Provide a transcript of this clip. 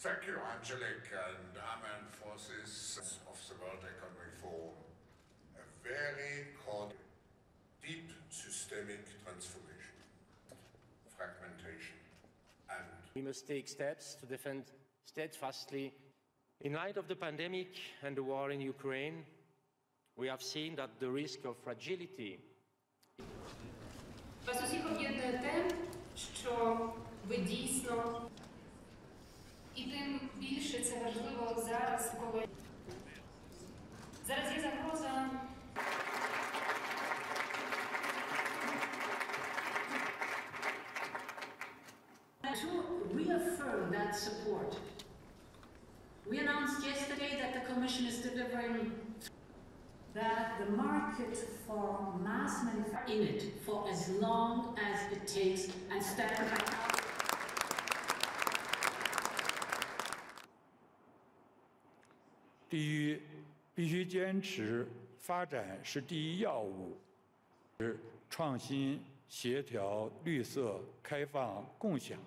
Thank you, Angelique and Armed Forces of the World Economic Forum. A very cordial, deep systemic transformation, fragmentation, and we must take steps to defend steadfastly. In light of the pandemic and the war in Ukraine, we have seen that the risk of fragility. Вас усіх об'єднує те, що ви дійсно, і тим більше це важливо зараз, коли зараз є загроза. To reaffirm that support, we announced yesterday that the Commission is delivering that the market for mass manufacturing in it for as long as it takes and step by step.必须坚持发展是第一要务，是创新、协调、绿色、开放、共享。